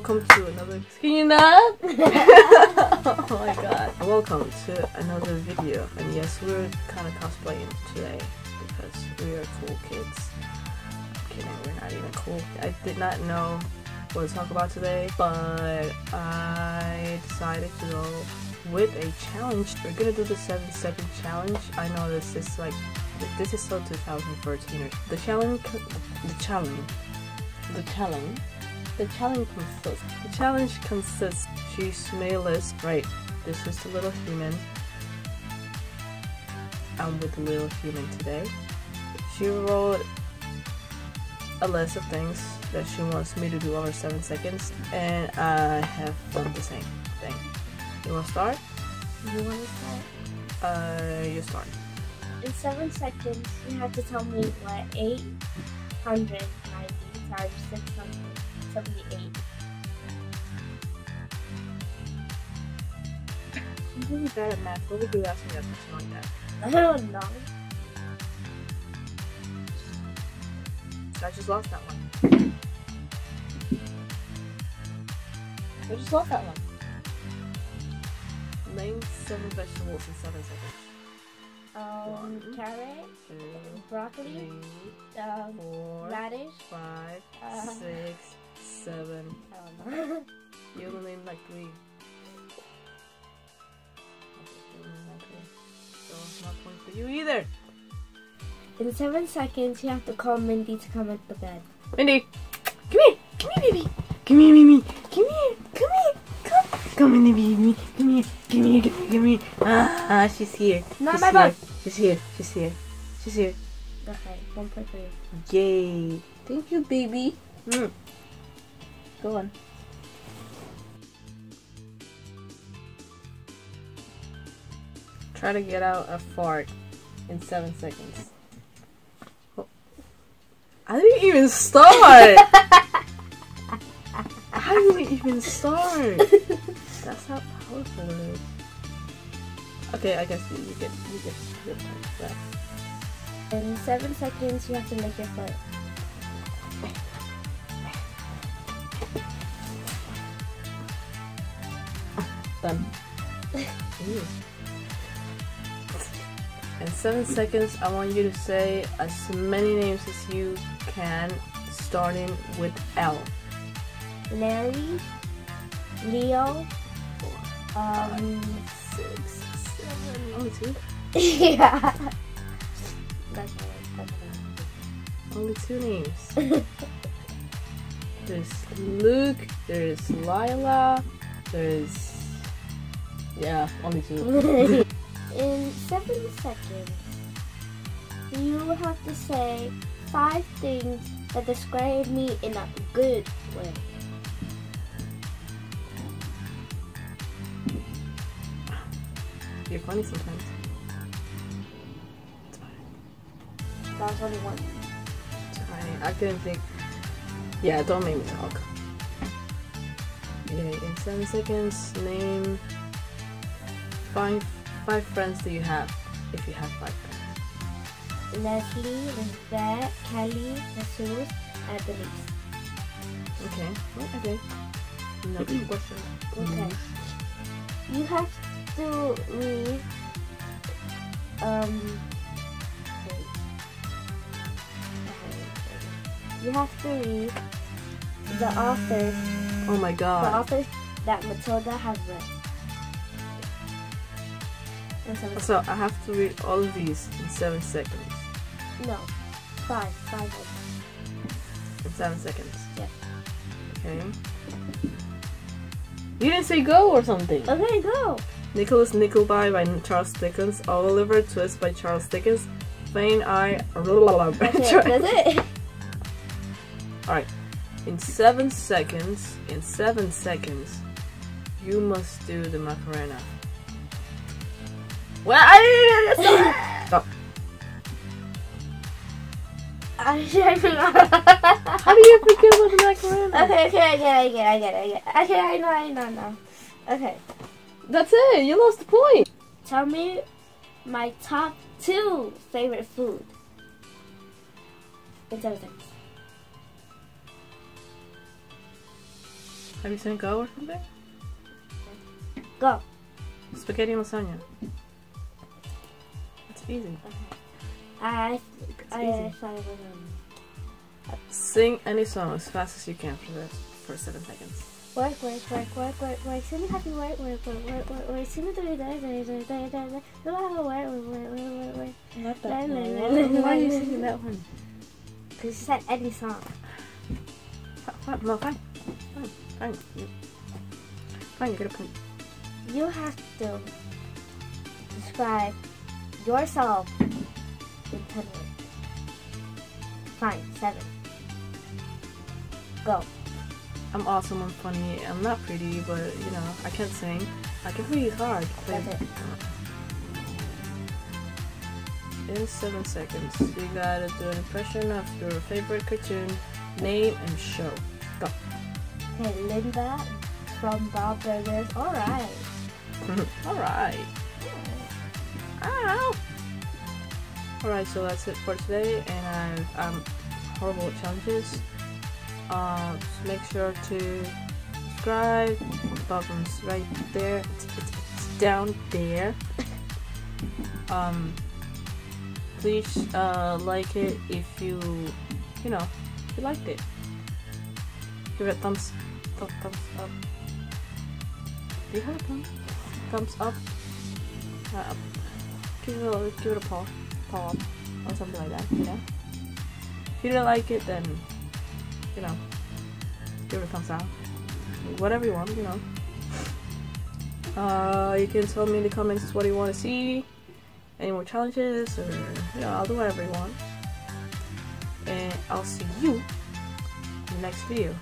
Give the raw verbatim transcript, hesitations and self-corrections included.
welcome to another. Can you not? Oh my god. Welcome to another video. And yes, we're kind of cosplaying today because we are cool kids. I'm kidding, we're not even cool. I did not know what to talk about today, but I decided to go with a challenge. We're gonna do the seven second challenge. I know this is like, this is still two thousand fourteen. The challenge, the challenge, the challenge, the challenge consists. The challenge consists. She's Mayless, right? This is the little human. I'm with the little human today. She wrote a list of things that she wants me to do over seven seconds, and I have done the same thing. You want to start? You want to start? Uh, you start. In seven seconds, you have to tell me what eight hundred ninety times six hundred seventy-eight. I'm really bad at math. What would you ask me a question like that? I don't know. I just lost that one. I just lost that one. Name seven vegetables in seven seconds. Um, one, carrot, two, broccoli, three, um, four, radish, five, uh, six, seven. I don't know. You only named like three. So it's not point for you either. In seven seconds, you have to call Mindy to come at the bed. Mindy, come here, come here, baby, come here, baby, come here, come here, come, come in, baby, come here, come here, come here. Ah, ah, she's here. Not she's my bug. She's here, she's here, she's here. Okay, one point for you. Yay! Thank you, baby. Mm. Go on. Try to get out a fart in seven seconds. I didn't even start! How did we even start? That's how powerful it is. Okay, I guess you, you get you get your point back. In seven seconds, you have to make your fart. Done. In seven seconds, I want you to say as many names as you can, starting with L. Larry, Leo, Four, five, um, six, seven. Only two? Yeah. That's all right. Only two names. There's Luke, there's Lila, there's. Yeah, only two. In seven seconds, you have to say five things that describe me in a good way. You're funny sometimes. It's fine. That was only one. It's fine. I couldn't think. Yeah, don't make me talk. Okay, in seven seconds, name five. Five friends do you have, if you have five friends? Leslie, Beth, Kelly, Jesus, and Denise. Okay, okay. Another question. Okay. You have to read, um, you have to read the authors. Oh my god. The authors that Matilda has read. So I have to read all of these in seven seconds. No, five, five seconds. In seven seconds. Yeah. Okay. You didn't say go or something. Okay, go. Nicholas Nickleby by Charles Dickens. Oliver Twist by Charles Dickens. Plain Eye. That's it. That's it. All right. In seven seconds. In seven seconds, you must do the Macarena. Well, I stop. I forgot. How do you forget what the Macarena? Okay, okay, I get it, I get it, I get it. Okay, I know, I know, I know. Okay. That's it, you lost the point. Tell me my top two favorite food. It's everything. Have you seen Go or something? Go. Spaghetti and lasagna. It's easy. Okay. I, it's I, easy. I thought it was um, sing any song as fast as you can for the for seven seconds. Work, work, work, work, work, work. Sing happy work, work, work, work, work, work. Sing the day, day, day, day, day, day, day. Work, work, work, work, work. Not that one. Why are you singing that one? Because you said any song. What? No, fine, fine, fine. Fine, you get a point. You have to describe yourself in ten words. Fine, seven. Go. I'm awesome, I'm funny, I'm not pretty, but you know, I can't sing. I can breathe hard. That's it. In seven seconds, you gotta do an impression of your favorite cartoon, name, and show. Go. Hey, Linda from Bob Burgers. Alright. Alright. Ow! Alright, so that's it for today, and I've, I'm horrible at challenges. Uh, just make sure to subscribe. The button's right there. It's, it's, it's down there. Um, please uh, like it if you, you know, if you liked it. Give it a thumbs, th thumbs up. Do you have a thumbs? Thumbs up. Uh, up. Give it a, give it a paw, paw up, or something like that. You know. If you don't like it, then. You know, give it a thumbs up, whatever you want, you know. Uh, you can tell me in the comments what you want to see, any more challenges, or, you know, I'll do whatever you want. And I'll see you in the next video.